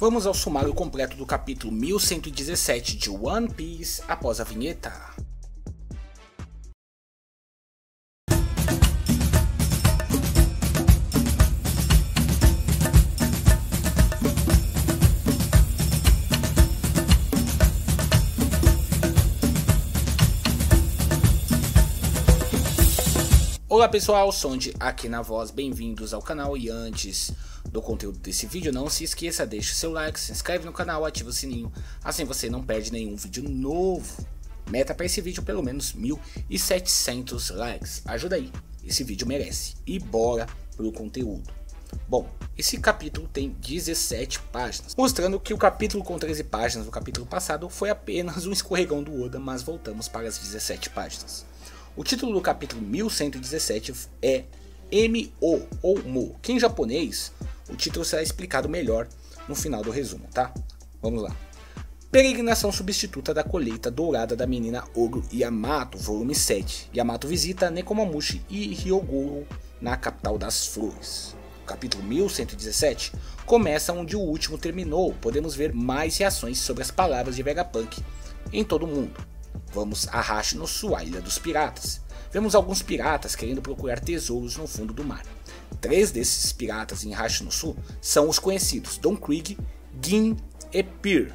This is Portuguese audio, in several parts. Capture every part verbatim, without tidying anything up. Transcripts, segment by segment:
Vamos ao sumário completo do capítulo mil cento e dezessete de One Piece após a vinheta. Olá pessoal, Sondi aqui na voz, bem-vindos ao canal. E antes do conteúdo desse vídeo, não se esqueça, deixe seu like, se inscreve no canal, ativa o sininho, assim você não perde nenhum vídeo novo. Meta para esse vídeo pelo menos mil e setecentos likes, ajuda aí, esse vídeo merece. E bora pro conteúdo. Bom, esse capítulo tem dezessete páginas, mostrando que o capítulo com treze páginas do capítulo passado foi apenas um escorregão do Oda, mas voltamos para as dezessete páginas. O título do capítulo mil cento e dezessete é M O ou Mo, que em japonês o título será explicado melhor no final do resumo, tá? Vamos lá. Peregrinação substituta da colheita dourada da menina Ogro Yamato, volume sete. Yamato visita Nekomamushi e Hyogoro na capital das flores. O capítulo mil cento e dezessete começa onde o último terminou. Podemos ver mais reações sobre as palavras de Vegapunk em todo o mundo. Vamos a Hachinosu, a ilha dos piratas. Vemos alguns piratas querendo procurar tesouros no fundo do mar. Três desses piratas em Hachinosu são os conhecidos Don Krieg, Gin e Pearl.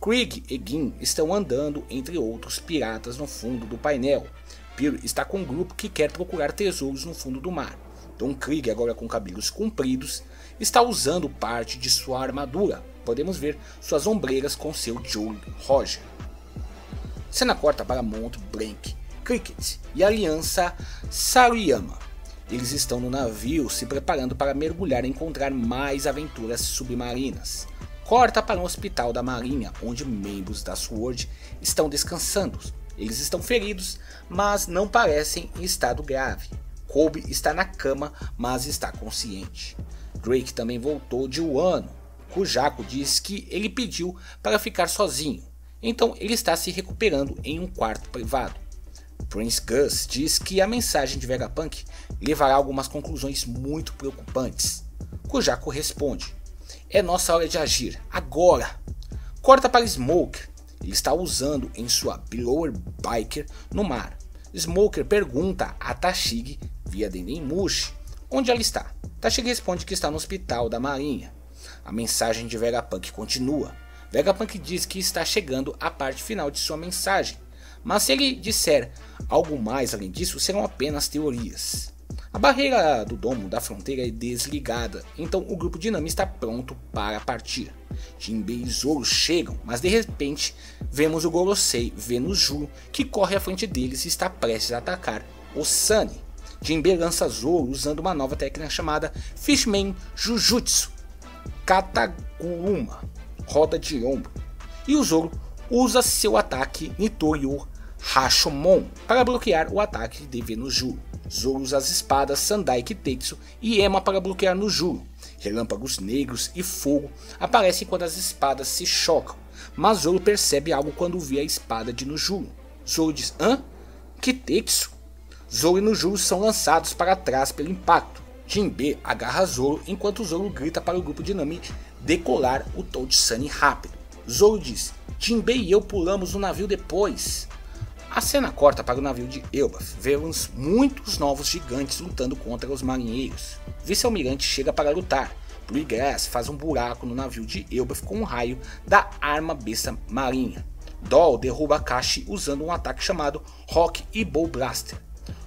Krieg e Gin estão andando entre outros piratas no fundo do painel. Pearl está com um grupo que quer procurar tesouros no fundo do mar. Don Krieg, agora com cabelos compridos, está usando parte de sua armadura. Podemos ver suas ombreiras com seu Joe Roger. Cena corta para Monte Blank, Cricket e a aliança Saruyama. Eles estão no navio se preparando para mergulhar e encontrar mais aventuras submarinas. Corta para um hospital da marinha, onde membros da SWORD estão descansando. Eles estão feridos, mas não parecem em estado grave. Koby está na cama, mas está consciente. Drake também voltou de Wano. Kujaku diz que ele pediu para ficar sozinho. Então ele está se recuperando em um quarto privado. Prince Gus diz que a mensagem de Vegapunk levará a algumas conclusões muito preocupantes. Kujaku responde: é nossa hora de agir, agora! Corta para Smoker, ele está usando em sua blower biker no mar. Smoker pergunta a Tashigi via Denden Mushi onde ela está. Tashigi responde que está no hospital da marinha. A mensagem de Vegapunk continua. Vegapunk diz que está chegando à parte final de sua mensagem, mas se ele disser algo mais além disso, serão apenas teorias. A barreira do domo da fronteira é desligada, então o grupo de Nami está pronto para partir. Jinbei e Zoro chegam, mas de repente vemos o Gorosei vendo Nojuro, que corre à frente deles e está prestes a atacar Osani. Jinbei lança Zoro usando uma nova técnica chamada Fishman Jujutsu Kataguma, roda de ombro, e o Zoro usa seu ataque Nitoryu Hashomon para bloquear o ataque de Nojuro. Zoro usa as espadas Sandai Kitetsu e Ema para bloquear Nojuro. Relâmpagos negros e fogo aparecem quando as espadas se chocam, mas Zoro percebe algo quando vê a espada de Nojuro. Zoro diz: hã? Kitetsu? Zoro e Nojuro são lançados para trás pelo impacto. Jinbei agarra Zoro enquanto Zoro grita para o grupo de Nami decolar o Toad-san rápido. Zoro diz: Jinbei e eu pulamos no navio depois. A cena corta para o navio de Elbaf. Vemos muitos novos gigantes lutando contra os marinheiros. Vice-almirante chega para lutar. Blue Grass faz um buraco no navio de Elbaf com um raio da arma besta marinha. Doll derruba Akashi usando um ataque chamado Rock e Bow Blaster.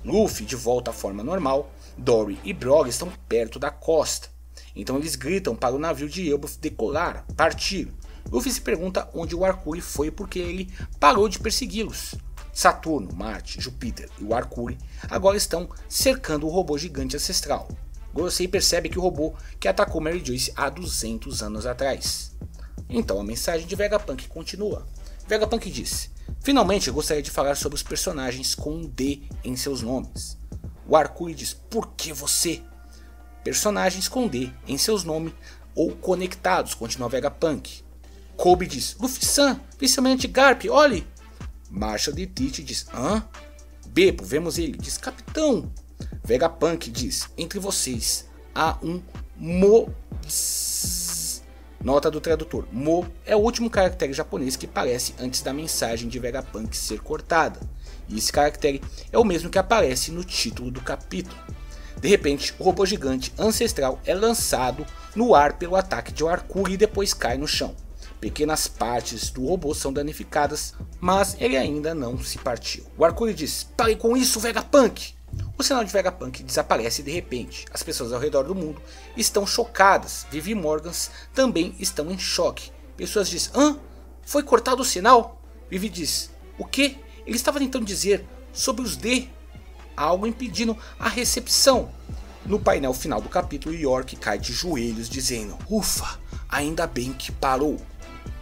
Luffy, de volta à forma normal, Dory e Brog estão perto da costa. Então eles gritam para o navio de Elbaf decolar, partir. Luffy se pergunta onde o Arcuri foi porque ele parou de persegui-los. Saturno, Marte, Júpiter e o Arcuri agora estão cercando o robô gigante ancestral. Gorosei percebe que o robô que atacou Mary Joyce há duzentos anos atrás. Então a mensagem de Vegapunk continua. Vegapunk diz: finalmente gostaria de falar sobre os personagens com um D em seus nomes. O Arcuri diz: por que você? Personagens com D em seus nomes ou conectados, continua Vegapunk. Koby diz: Luffy-san, principalmente Garp, olhe! Marshall de Tite diz: hã? Beppo, vemos ele, diz: capitão! Vegapunk diz: entre vocês há um Mo Nota do tradutor: Mo é o último caractere japonês que aparece antes da mensagem de Vegapunk ser cortada, e esse caractere é o mesmo que aparece no título do capítulo. De repente, o robô gigante ancestral é lançado no ar pelo ataque de Arcuri e depois cai no chão. Pequenas partes do robô são danificadas, mas ele ainda não se partiu. O Arcuri diz: "Pare com isso, Vegapunk!" O sinal de Vegapunk desaparece de repente. As pessoas ao redor do mundo estão chocadas. Vivi e Morgans também estão em choque. Pessoas dizem: "Hã? Foi cortado o sinal?" Vivi diz: "O que? Ele estava tentando dizer sobre os D." Há algo impedindo a recepção. No painel final do capítulo, York cai de joelhos dizendo: "Ufa, ainda bem que parou."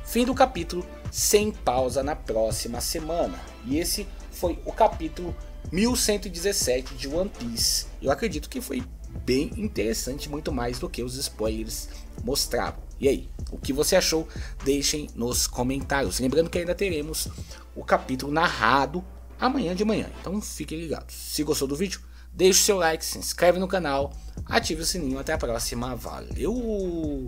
Fim do capítulo, sem pausa na próxima semana. E esse foi o capítulo mil cento e dezessete de One Piece. Eu acredito que foi bem interessante, muito mais do que os spoilers mostravam. E aí, o que você achou? Deixem nos comentários. Lembrando que ainda teremos o capítulo narrado amanhã de manhã, então fiquem ligados. Se gostou do vídeo, deixe o seu like, se inscreve no canal, ative o sininho. Até a próxima, valeu!